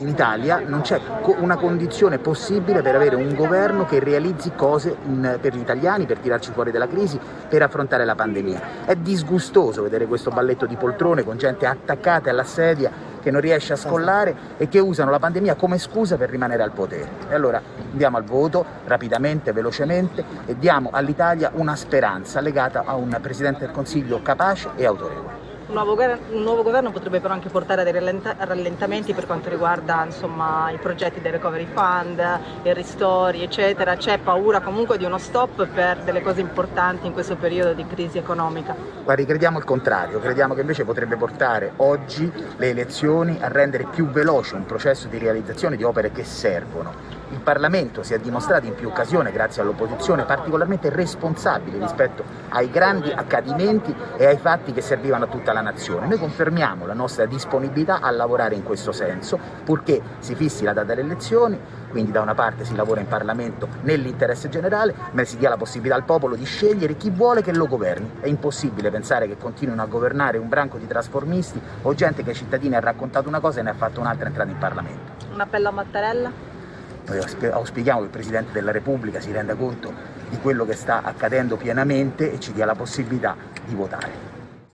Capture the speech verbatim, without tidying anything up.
In Italia non c'è una condizione possibile per avere un governo che realizzi cose in, per gli italiani, per tirarci fuori dalla crisi, per affrontare la pandemia. È disgustoso vedere questo balletto di poltrone con gente attaccata alla sedia che non riesce a scollare e che usano la pandemia come scusa per rimanere al potere. E allora andiamo al voto rapidamente, velocemente e diamo all'Italia una speranza legata a un Presidente del Consiglio capace e autorevole. Un nuovo, un nuovo governo potrebbe però anche portare a dei rallenta rallentamenti per quanto riguarda insomma, i progetti del recovery fund, i ristori eccetera, c'è paura comunque di uno stop per delle cose importanti in questo periodo di crisi economica. Guardi, crediamo il contrario, crediamo che invece potrebbe portare oggi le elezioni a rendere più veloce un processo di realizzazione di opere che servono. Il Parlamento si è dimostrato in più occasioni, grazie all'opposizione, particolarmente responsabile rispetto ai grandi accadimenti e ai fatti che servivano a tutta la nazione. Noi confermiamo la nostra disponibilità a lavorare in questo senso, purché si fissi la data delle elezioni, quindi da una parte si lavora in Parlamento nell'interesse generale, ma si dia la possibilità al popolo di scegliere chi vuole che lo governi. È impossibile pensare che continuino a governare un branco di trasformisti o gente che ai cittadini ha raccontato una cosa e ne ha fatto un'altra entrando in Parlamento. Un appello a Mattarella? Noi auspichiamo che il Presidente della Repubblica si renda conto di quello che sta accadendo pienamente e ci dia la possibilità di votare.